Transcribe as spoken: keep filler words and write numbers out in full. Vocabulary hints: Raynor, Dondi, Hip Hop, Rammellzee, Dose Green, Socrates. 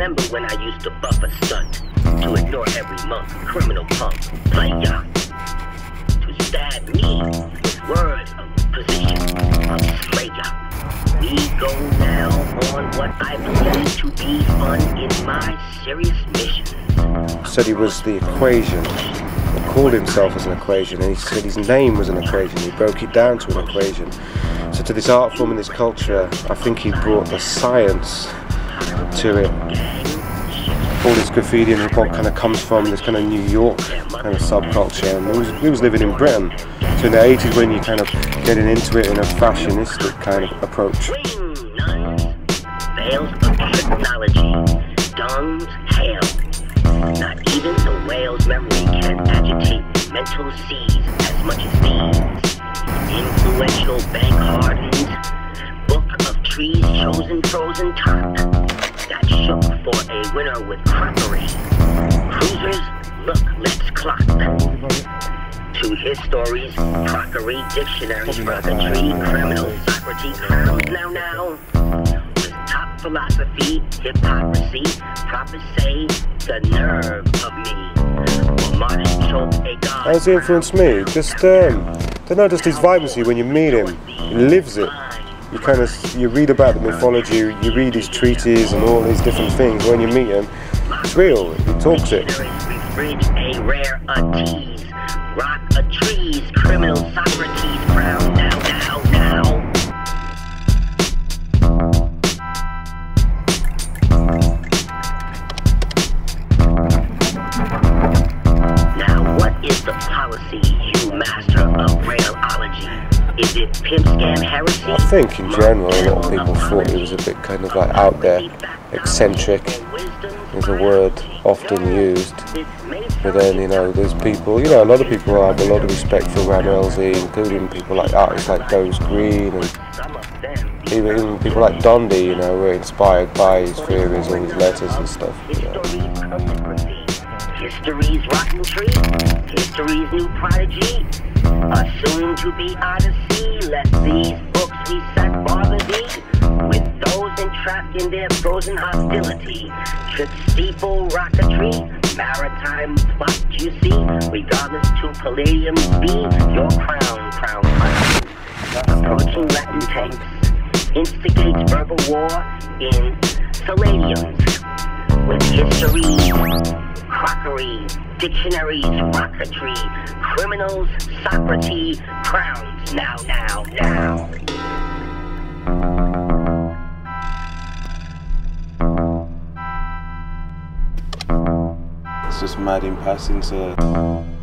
remember when I used to buff a stunt, to ignore every monk, criminal punk, player, to stab me with words of position, of slayer. We go now on what I believe to be fun in my serious mission. Said he was the equation. Called himself as an equation, and he said his name was an equation. He broke it down to an equation. So to this art form and this culture, I think he brought the science to it. All this graffiti and hip hop kind of comes from this kind of New York kind of subculture, and we was, we was living in Britain. So in the eighties, when you're kind of getting into it in a fashionistic kind of approach. Not even the whale's memory can agitate mental seas as much as these. Influential bank hardens, book of trees chosen frozen top, that shook for a winner with crockery. Cruisers, look, let's clock. To his stories, crockery, dictionary, rocketry, criminal, Socrates, clowns, now, now. Philosophy, hypocrisy, prophecy, the nerve of me. How does he influence me? Just um, don't know, just his vibrancy when you meet him. He lives it. You kind of you read about the mythology, you read his treatises and all these different things. When you meet him, it's real. He talks it. A rare a tease, rock a trees, criminal Socrates, crown now, now, now. I think in general a lot of people thought he was a bit kind of like out there, eccentric is a word often used, but then you know there's people, you know a lot of people have a lot of respect for Rammellzee, including people like artists like Dose Green and even people like Dondi, you know, were inspired by his theories and his letters and stuff, you know. History's rotten tree, history's new prodigy, a soon to be odyssey. Let these books reset bother thee with those entrapped in their frozen hostility. Trip steeple rocketry, maritime plot you see, regardless to palladium be your crown, crown, crown. Approaching Latin tanks, instigates verbal war in Saladiums with history. Crockery, dictionaries, rocketry, criminals, Socrates, crowns, now, now, now. It's just mad in passing, so...